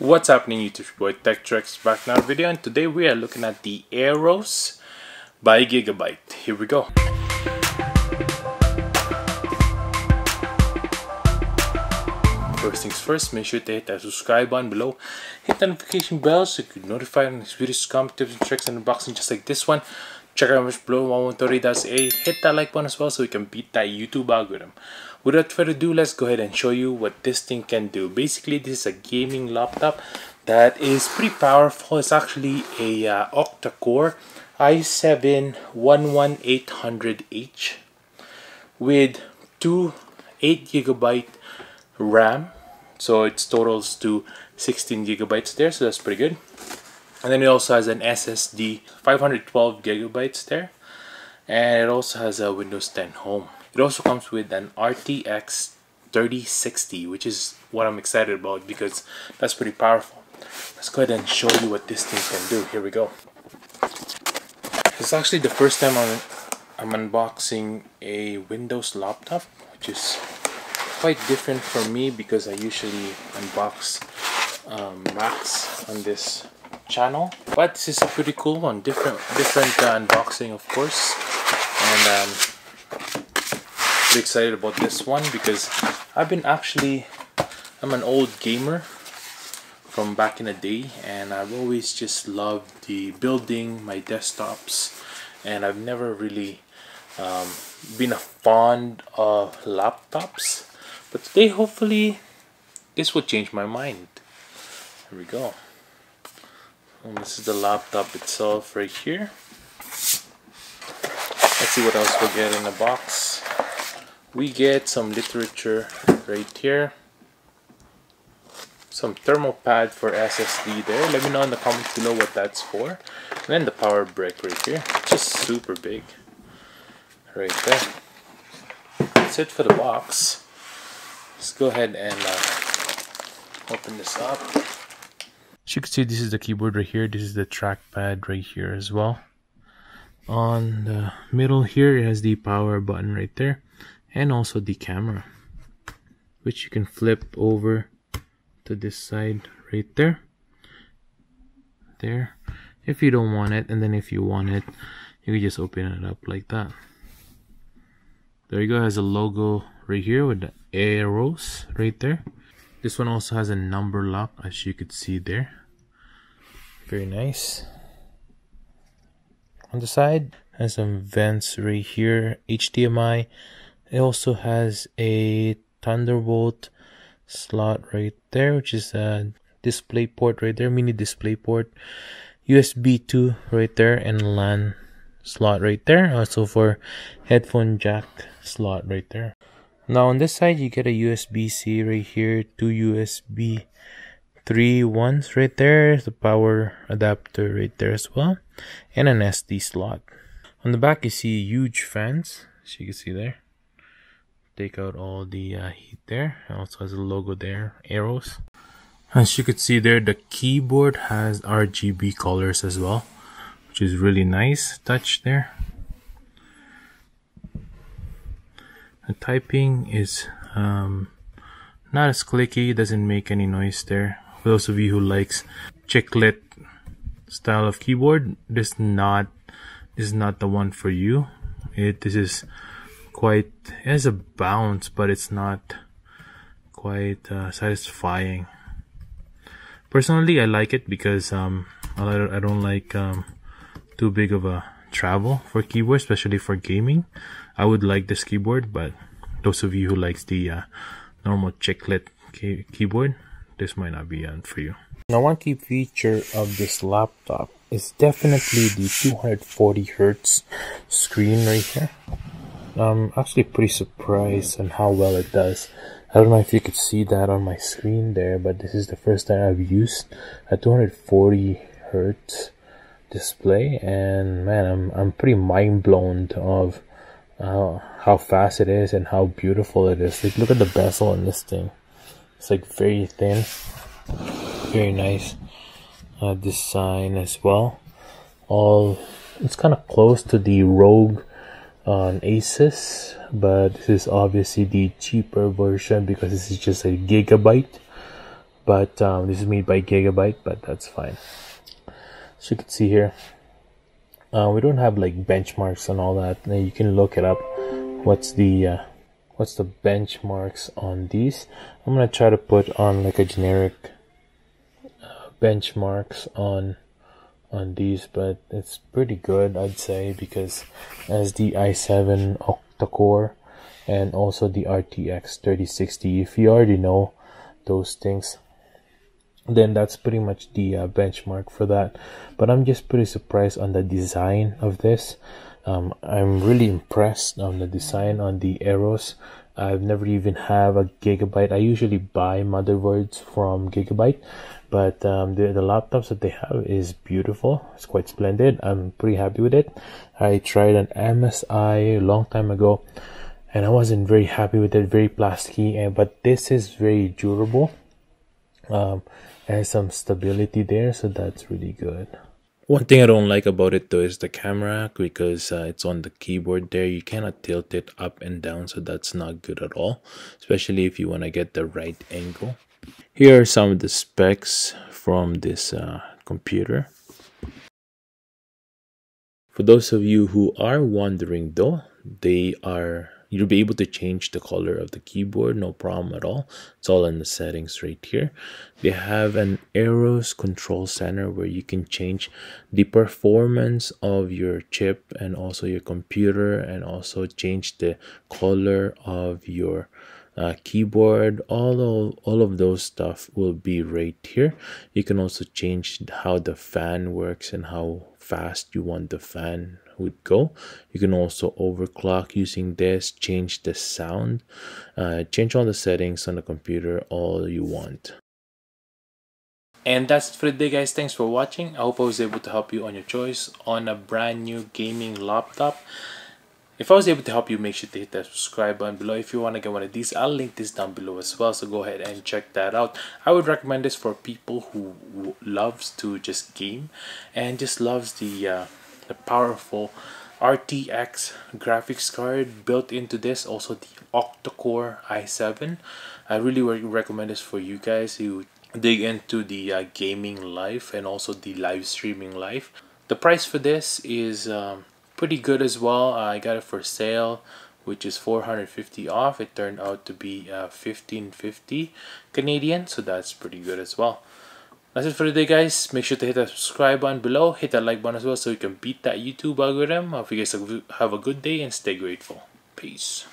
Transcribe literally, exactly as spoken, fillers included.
What's happening, YouTube? It's your boy TechTrex back in our video, and today we are looking at the AORUS by Gigabyte. Here we go. First things first, make sure to hit that subscribe button below, hit the notification bell so you can notify on next videos, come tips and tricks and unboxing just like this one. Check out my below one one three A, hit that like button as well so we can beat that YouTube algorithm. Without further ado, let's go ahead and show you what this thing can do. Basically, this is a gaming laptop that is pretty powerful. It's actually a uh, octa-core i seven one one eight hundred H with two eight gigabyte RAM. So it totals to sixteen gigabytes there, so that's pretty good. And then it also has an S S D, five hundred twelve gigabytes there. And it also has a Windows ten Home. It also comes with an R T X thirty sixty, which is what I'm excited about because that's pretty powerful. Let's go ahead and show you what this thing can do. Here we go. It's actually the first time I'm, I'm unboxing a Windows laptop, which is quite different for me because I usually unbox um, Macs on this channel. But this is a pretty cool one, different, different uh, unboxing, of course. And um, pretty excited about this one because I've been actually I'm an old gamer from back in the day, and I've always just loved the building my desktops, and I've never really um, been a fond of laptops, but today hopefully this will change my mind. Here we go. And this is the laptop itself right here. Let's see what else we'll get in the box. We get some literature right here, some thermal pad for S S D there. Let me know in the comments below what that's for. And then the power brick right here, just super big, right there. That's it for the box. Let's go ahead and uh, open this up. As you can see, this is the keyboard right here. This is the trackpad right here as well. On the middle here, it has the power button right there. And also the camera, which you can flip over to this side right there there if you don't want it, and then if you want it you can just open it up like that. There you go. It has a logo right here with the AORUS right there. This one also has a number lock, as you could see there. Very nice. On the side has some vents right here, H D M I. It also has a Thunderbolt slot right there, which is a display port right there, mini display port, U S B two right there, and LAN slot right there. Also for headphone jack slot right there. Now on this side, you get a U S B C right here, two U S B three ones right there, the power adapter right there as well, and an S D slot. On the back, you see huge fans, as you can see there. Take out all the uh, heat there. It also has a logo there, AORUS. As you could see there, the keyboard has R G B colors as well, which is really nice touch there. The typing is um, not as clicky, doesn't make any noise there. For those of you who likes chiclet style of keyboard, this not this is not the one for you. It this is quite, it has a bounce, but it's not quite uh, satisfying. Personally, I like it because um, I don't like um, too big of a travel for keyboard, especially for gaming. I would like this keyboard, but those of you who likes the uh, normal chiclet key keyboard, this might not be uh, for you. Now, one key feature of this laptop is definitely the two hundred forty hertz screen right here. I'm actually pretty surprised on how well it does. I don't know if you could see that on my screen there, but this is the first time I've used a two hundred forty hertz display, and man, I'm I'm pretty mind blown of uh, how fast it is and how beautiful it is. Like, look at the bezel on this thing. It's like very thin, very nice uh, design as well. All it's kind of close to the Rogue on ASUS, but this is obviously the cheaper version because this is just a Gigabyte. but um, this is made by Gigabyte, but that's fine. So you can see here, uh, we don't have like benchmarks and all that. Now you can look it up. What's the uh, what's the benchmarks on these? I'm gonna try to put on like a generic uh, benchmarks on on these, but it's pretty good, I'd say, because as the i seven octa-core and also the R T X thirty sixty, if you already know those things, then that's pretty much the uh, benchmark for that. But I'm just pretty surprised on the design of this. um, I'm really impressed on the design on the Aorus. I've never even have a Gigabyte. I usually buy motherboards from Gigabyte, but um, the, the laptops that they have is beautiful. It's quite splendid. I'm pretty happy with it. I tried an M S I a long time ago, and I wasn't very happy with it. Very plasticky, and but this is very durable. Um, has some stability there, so that's really good. One thing I don't like about it though is the camera, because uh, it's on the keyboard there. You cannot tilt it up and down, so that's not good at all, especially if you want to get the right angle. Here are some of the specs from this uh, computer. For those of you who are wondering though, they are you'll be able to change the color of the keyboard, no problem at all. It's all in the settings right here. They have an Aorus Control Center where you can change the performance of your chip and also your computer, and also change the color of your uh, keyboard. All of, all of those stuff will be right here. You can also change how the fan works and how fast you want the fan would go. You can also overclock using this, change the sound, uh, change all the settings on the computer all you want. And that's it for today, guys. Thanks for watching. I hope I was able to help you on your choice on a brand new gaming laptop. If I was able to help you, make sure to hit that subscribe button below. If you want to get one of these, I'll link this down below as well, so go ahead and check that out. I would recommend this for people who, who loves to just game and just loves the uh, the powerful R T X graphics card built into this, also the octa-core i seven. I really recommend this for you guys who dig into the uh, gaming life and also the live streaming life. The price for this is um, pretty good as well. I got it for sale, which is four hundred fifty off. It turned out to be uh, fifteen fifty Canadian, so that's pretty good as well. That's it for today, guys. Make sure to hit that subscribe button below. Hit that like button as well, so you can beat that YouTube algorithm. I hope you guys have a good day and stay grateful. Peace.